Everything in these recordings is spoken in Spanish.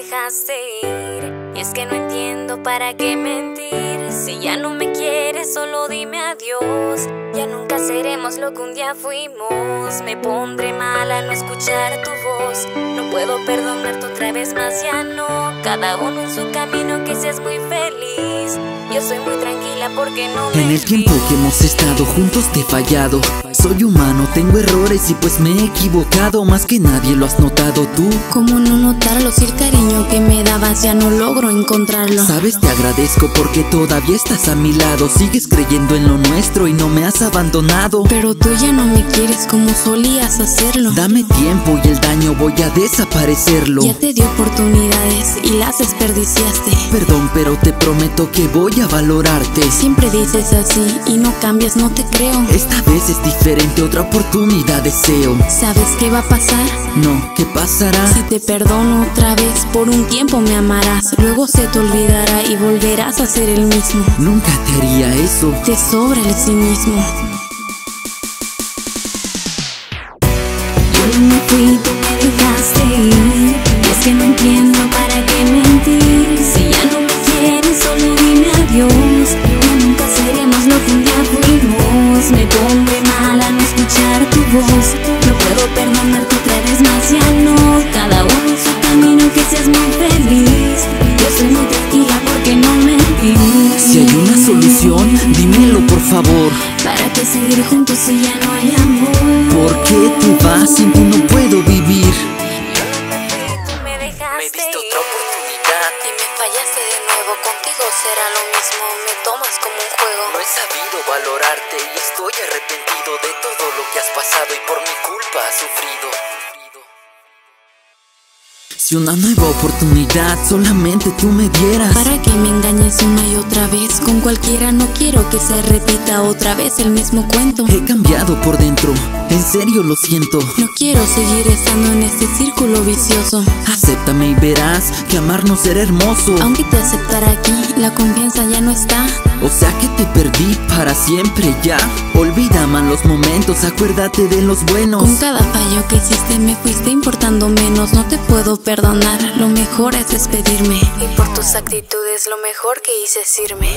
dejaste ir. Y es que no entiendo para qué mentir. Si ya no me quieres, solo dime adiós. Ya nunca seremos lo que un día fuimos. Me pondré mal al no escuchar tu voz. No puedo perdonarte otra vez más, ya no. Cada uno en su camino, que seas muy feliz. Yo soy muy tranquila porque no me... En el tiempo que hemos estado juntos te he fallado. Soy humano, tengo errores y pues me he equivocado. Más que nadie lo has notado tú. ¿Cómo no notarlo si el cariño que me dabas ya no logro encontrarlo? Sabes, te agradezco porque todavía estás a mi lado. Sigues creyendo en lo nuestro y no me has abandonado. Pero tú ya no me quieres como solías hacerlo. Dame tiempo y el daño voy a desaparecerlo. Ya te di oportunidades y las desperdiciaste. Perdón, pero te prometo que voy a valorarte. Siempre dices así y no cambias, no te creo. Esta vez es diferente, otra oportunidad deseo. ¿Sabes qué va a pasar? No, ¿qué pasará? Si te perdono otra vez, por un tiempo me amarás. Luego se te olvidará y volverás a ser el mismo. Nunca te haría eso. Te sobra el cinismo. Yo me fui, tú me dejaste ir. Y es que no entiendo para qué mentir. Si ya no me quieres, solo dime adiós. Ya nunca seremos lo que un día fuimos. Me pondré mal al no escuchar tu voz. No puedo perdonarte otra vez más, ya no. Cada uno en su camino, que seas muy feliz. Yo soy muy tranquila porque no mentí. Si hay una solución, dímelo por favor. ¿Para qué seguir juntos si ya no hay amor? ¿Por qué te vas? Sin ti no puedo vivir. Yo no te fui, tú me dejaste. Me diste otra oportunidad y me fallaste de nuevo. Contigo será lo mismo, me tomas como un juego. No he sabido valorarte y estoy arrepentido de todo lo que has pasado y por mi culpa has sufrido. Si una nueva oportunidad solamente tú me dieras. Para que me engañes una y otra vez. Con cualquiera no quiero que se repita otra vez el mismo cuento. He cambiado por dentro, en serio lo siento. No quiero seguir estando en este círculo vicioso. Acéptame y verás que amarnos era hermoso. Aunque te aceptara aquí, la confianza ya no está. O sea que te perdí para siempre ya. Olvida malos momentos, acuérdate de los buenos. Con cada fallo que hiciste me fuiste importando menos. No te puedo perdonar, lo mejor es despedirme. Y por tus actitudes lo mejor que hice es irme.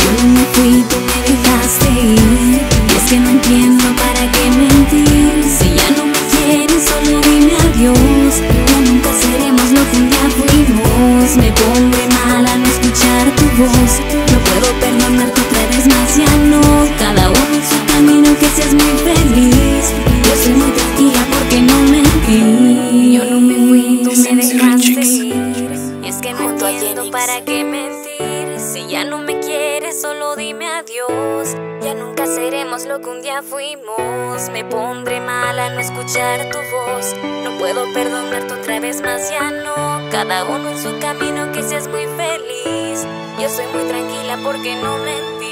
Yo me fui, tú me dejaste ir. Y es que no entiendo para qué mentir. Si ya no me quieres, solo dime adiós. Ya nunca seremos lo que un día fuimos. Me pondré mal al no escuchar tu voz. No puedo perdonarte otra vez más, ya no. Cada uno en su camino, que seas muy feliz. Yo soy muy tranquila porque no mentí. Yo no me fui, tú me dejaste ir. Y es que no entiendo para qué mentir. Si ya no me quieres, solo dime adiós. Ya nunca seremos lo que un día fuimos. Me pondré mal al no escuchar tu voz. No puedo perdonarte otra vez más, ya no. Cada uno en su camino, que seas muy feliz. Yo soy muy tranquila porque no mentí.